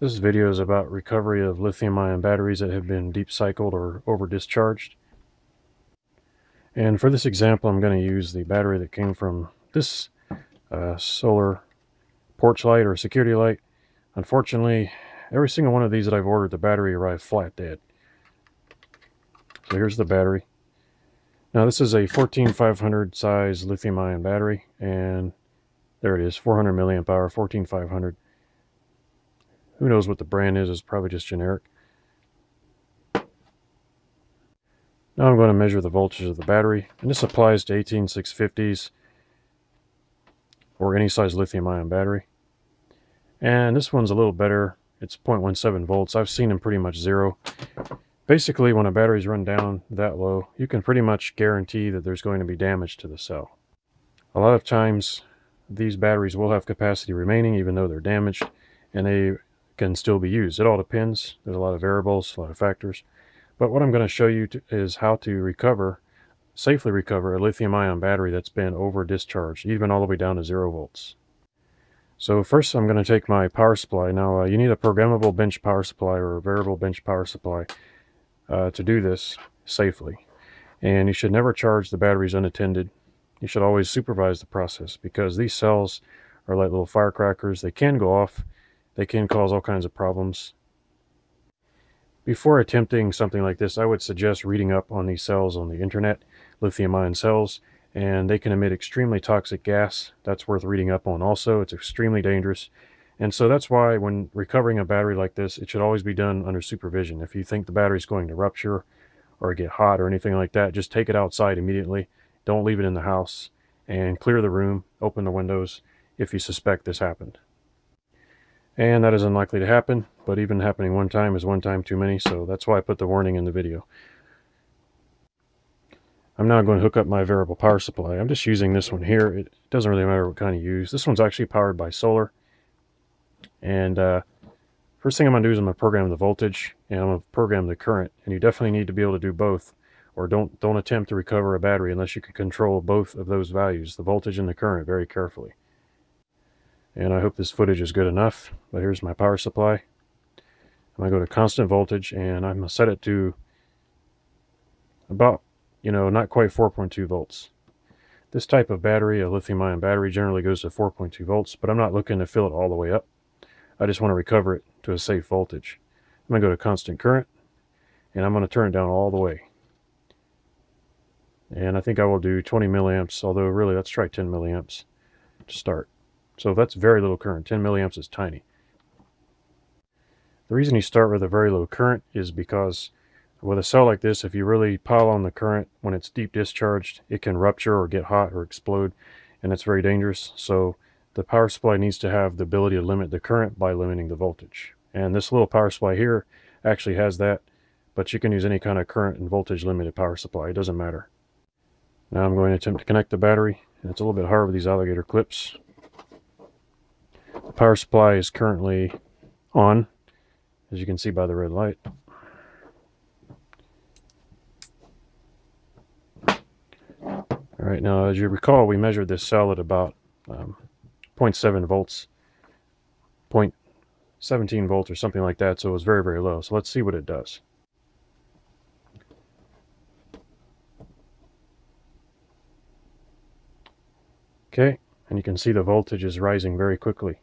This video is about recovery of lithium-ion batteries that have been deep-cycled or over-discharged. And for this example, I'm going to use the battery that came from this solar porch light or security light. Unfortunately, every single one of these that I've ordered, the battery arrived flat dead. So here's the battery. Now this is a 14500 size lithium-ion battery, and there it is, 400 milliamp hour, 14500. Who knows what the brand is, it's probably just generic. Now I'm going to measure the voltage of the battery, and this applies to 18650s or any size lithium-ion battery. And this one's a little better, it's 0.17 volts. I've seen them pretty much zero. Basically, when a battery's run down that low, you can pretty much guarantee that there's going to be damage to the cell. A lot of times, these batteries will have capacity remaining even though they're damaged, and they can still be used. It all depends. There's a lot of variables, a lot of factors. But what I'm going to show you is how to recover, safely recover, a lithium-ion battery that's been over-discharged, even all the way down to 0 volts. So first I'm going to take my power supply. Now you need a programmable bench power supply or a variable bench power supply to do this safely. And you should never charge the batteries unattended. You should always supervise the process because these cells are like little firecrackers. They can go off. They can cause all kinds of problems. Before attempting something like this, I would suggest reading up on these cells on the internet, lithium-ion cells, and they can emit extremely toxic gas. That's worth reading up on also. It's extremely dangerous. And so that's why when recovering a battery like this, it should always be done under supervision. If you think the battery's going to rupture or get hot or anything like that, just take it outside immediately. Don't leave it in the house, and clear the room, open the windows if you suspect this happened. And that is unlikely to happen, but even happening one time is one time too many, so that's why I put the warning in the video. I'm now going to hook up my variable power supply. I'm just using this one here. It doesn't really matter what kind you use. This one's actually powered by solar. And first thing I'm going to do is I'm going to program the voltage, and I'm going to program the current. And you definitely need to be able to do both, or don't attempt to recover a battery unless you can control both of those values, the voltage and the current, very carefully. And I hope this footage is good enough, but here's my power supply. I'm going to go to constant voltage, and I'm going to set it to about, you know, not quite 4.2 volts. This type of battery, a lithium-ion battery, generally goes to 4.2 volts, but I'm not looking to fill it all the way up. I just want to recover it to a safe voltage. I'm going to go to constant current, and I'm going to turn it down all the way. And I think I will do 20 milliamps, although really let's try 10 milliamps to start. So that's very little current. 10 milliamps is tiny. The reason you start with a very low current is because with a cell like this, if you really pile on the current when it's deep discharged, it can rupture or get hot or explode, and it's very dangerous. So the power supply needs to have the ability to limit the current by limiting the voltage. And this little power supply here actually has that, but you can use any kind of current and voltage limited power supply. It doesn't matter. Now I'm going to attempt to connect the battery, and it's a little bit hard with these alligator clips. The power supply is currently on, as you can see by the red light. All right, now as you recall, we measured this cell at about 0.7 volts, 0.17 volts or something like that, so it was very, very low. So let's see what it does. Okay, and you can see the voltage is rising very quickly.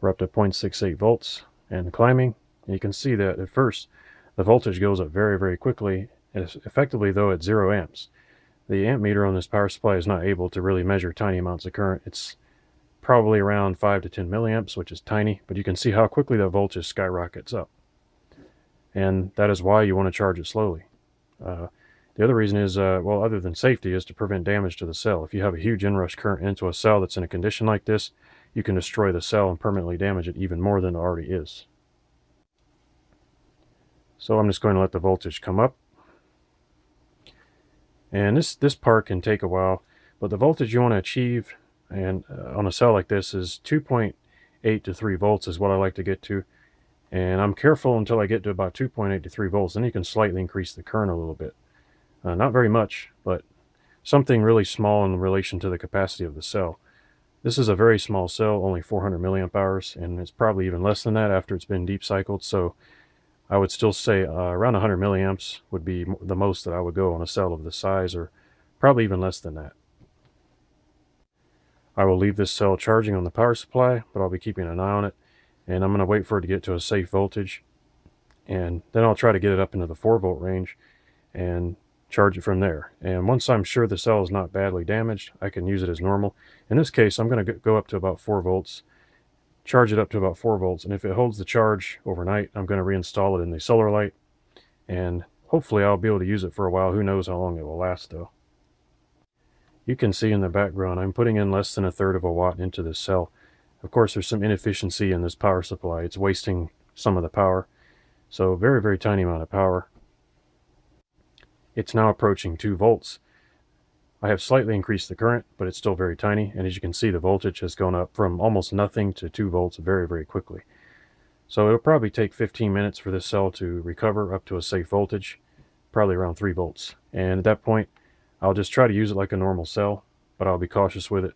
We're up to 0.68 volts and climbing. And you can see that at first the voltage goes up very, very quickly, and it's effectively though at 0 amps. The amp meter on this power supply is not able to really measure tiny amounts of current. It's probably around 5 to 10 milliamps, which is tiny, but you can see how quickly the voltage skyrockets up. And that is why you want to charge it slowly. The other reason is, well, other than safety, is to prevent damage to the cell. If you have a huge inrush current into a cell that's in a condition like this, you can destroy the cell and permanently damage it even more than it already is. So I'm just going to let the voltage come up. And this part can take a while, but the voltage you want to achieve and on a cell like this is 2.8 to 3 volts is what I like to get to. And I'm careful until I get to about 2.8 to 3 volts, then you can slightly increase the current a little bit. Not very much, but something really small in relation to the capacity of the cell. This is a very small cell, only 400 milliamp hours, and it's probably even less than that after it's been deep cycled. So I would still say around 100 milliamps would be the most that I would go on a cell of this size, or probably even less than that. I will leave this cell charging on the power supply, but I'll be keeping an eye on it, and I'm going to wait for it to get to a safe voltage, and then I'll try to get it up into the 4-volt range and charge it from there. And once I'm sure the cell is not badly damaged, I can use it as normal. In this case, I'm going to go up to about 4 volts, charge it up to about 4 volts, and if it holds the charge overnight, I'm going to reinstall it in the solar light, and hopefully I'll be able to use it for a while. Who knows how long it will last though. You can see in the background I'm putting in less than 1/3 of a watt into this cell. Of course, there's some inefficiency in this power supply. It's wasting some of the power, so very, very tiny amount of power. It's now approaching 2 volts. I have slightly increased the current, but it's still very tiny, and as you can see, the voltage has gone up from almost nothing to 2 volts very, very quickly. So it'll probably take 15 minutes for this cell to recover up to a safe voltage, probably around 3 volts. And at that point, I'll just try to use it like a normal cell, but I'll be cautious with it.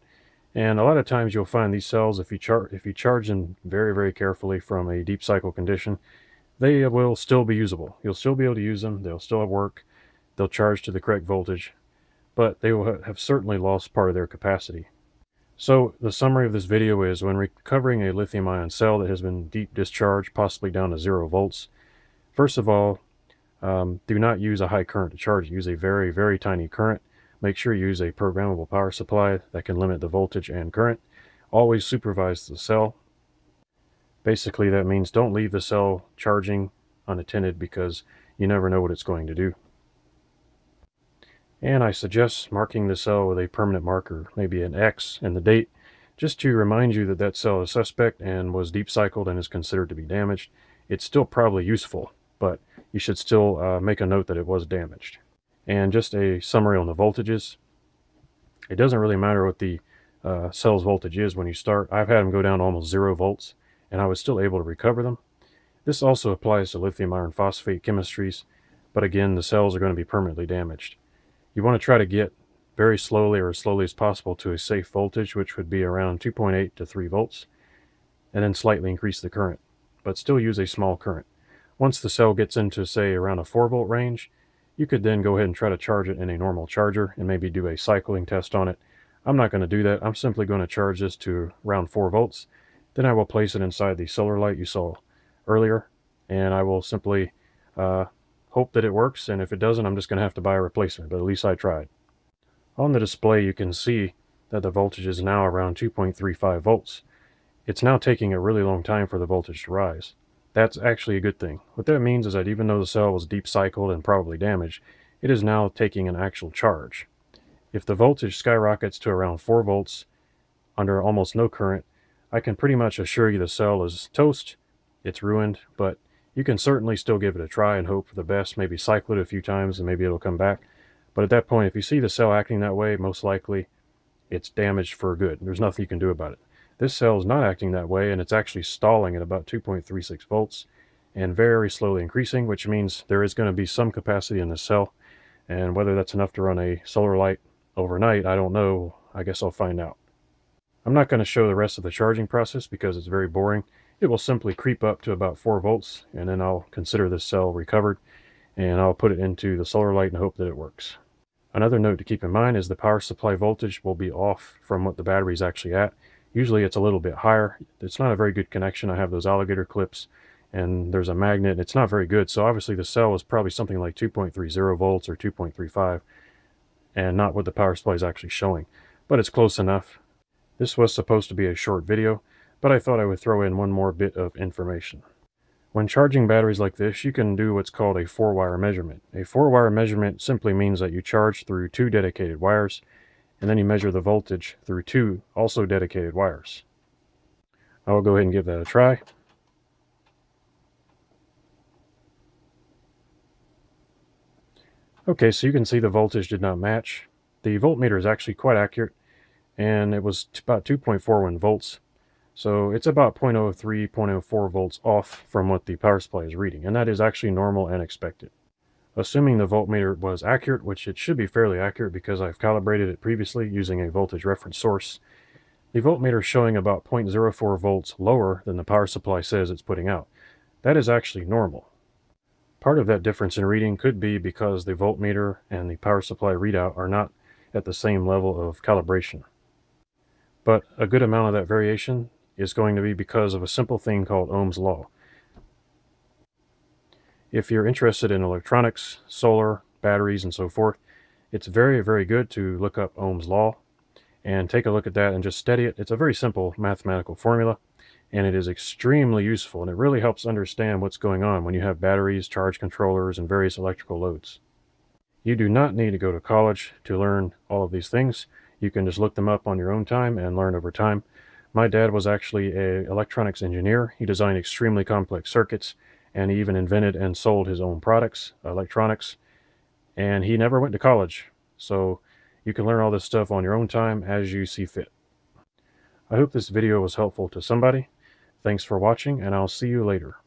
And a lot of times you'll find these cells, if you charge them very, very carefully from a deep cycle condition, they will still be usable. You'll still be able to use them. They'll still work. They'll charge to the correct voltage, but they will have certainly lost part of their capacity. So the summary of this video is, when recovering a lithium ion cell that has been deep discharged, possibly down to 0 volts, first of all, do not use a high current to charge. Use a very, very tiny current. Make sure you use a programmable power supply that can limit the voltage and current. Always supervise the cell. Basically, that means don't leave the cell charging unattended, because you never know what it's going to do. And I suggest marking the cell with a permanent marker, maybe an X and the date, just to remind you that that cell is suspect and was deep cycled and is considered to be damaged. It's still probably useful, but you should still make a note that it was damaged. And just a summary on the voltages. It doesn't really matter what the cell's voltage is when you start. I've had them go down to almost 0 volts, and I was still able to recover them. This also applies to lithium iron phosphate chemistries, but again, the cells are going to be permanently damaged. You want to try to get very slowly, or as slowly as possible, to a safe voltage, which would be around 2.8 to 3 volts, and then slightly increase the current, but still use a small current. Once the cell gets into, say, around a 4-volt range, you could then go ahead and try to charge it in a normal charger and maybe do a cycling test on it. I'm not going to do that. I'm simply going to charge this to around 4 volts. Then I will place it inside the solar light you saw earlier, and I will simply hope that it works, and if it doesn't, I'm just going to have to buy a replacement, but at least I tried. On the display, you can see that the voltage is now around 2.35 volts. It's now taking a really long time for the voltage to rise. That's actually a good thing. What that means is that even though the cell was deep cycled and probably damaged, it is now taking an actual charge. If the voltage skyrockets to around 4 volts under almost no current, I can pretty much assure you the cell is toast, it's ruined, but you can certainly still give it a try and hope for the best, maybe cycle it a few times and maybe it'll come back. But at that point, if you see the cell acting that way, most likely it's damaged for good. There's nothing you can do about it. This cell is not acting that way, and it's actually stalling at about 2.36 volts and very slowly increasing, which means there is going to be some capacity in the cell, and whether that's enough to run a solar light overnight, I don't know. I guess I'll find out. I'm not going to show the rest of the charging process because it's very boring. It will simply creep up to about 4 volts, and then I'll consider this cell recovered, and I'll put it into the solar light and hope that it works. Another note to keep in mind is the power supply voltage will be off from what the battery is actually at. Usually it's a little bit higher. It's not a very good connection. I have those alligator clips, and there's a magnet. It's not very good, so obviously the cell is probably something like 2.30 volts or 2.35, and not what the power supply is actually showing. But it's close enough. This was supposed to be a short video, but I thought I would throw in one more bit of information. When charging batteries like this, you can do what's called a 4-wire measurement. A 4-wire measurement simply means that you charge through 2 dedicated wires, and then you measure the voltage through 2 also dedicated wires. I will go ahead and give that a try. Okay, so you can see the voltage did not match. The voltmeter is actually quite accurate, and it was about 2.41 volts. So it's about 0.03, 0.04 volts off from what the power supply is reading, and that is actually normal and expected. Assuming the voltmeter was accurate, which it should be fairly accurate because I've calibrated it previously using a voltage reference source, The voltmeter is showing about 0.04 volts lower than the power supply says it's putting out. That is actually normal. Part of that difference in reading could be because the voltmeter and the power supply readout are not at the same level of calibration. But a good amount of that variation is going to be because of a simple thing called Ohm's law. If you're interested in electronics, solar, batteries, and so forth, it's very, very good to look up Ohm's law and take a look at that and just study it. It's a very simple mathematical formula, and it is extremely useful, and it really helps understand what's going on when you have batteries, charge controllers, and various electrical loads. You do not need to go to college to learn all of these things. You can just look them up on your own time and learn over time. My dad was actually an electronics engineer. He designed extremely complex circuits, and he even invented and sold his own products, electronics, and he never went to college. So you can learn all this stuff on your own time as you see fit. I hope this video was helpful to somebody. Thanks for watching, and I'll see you later.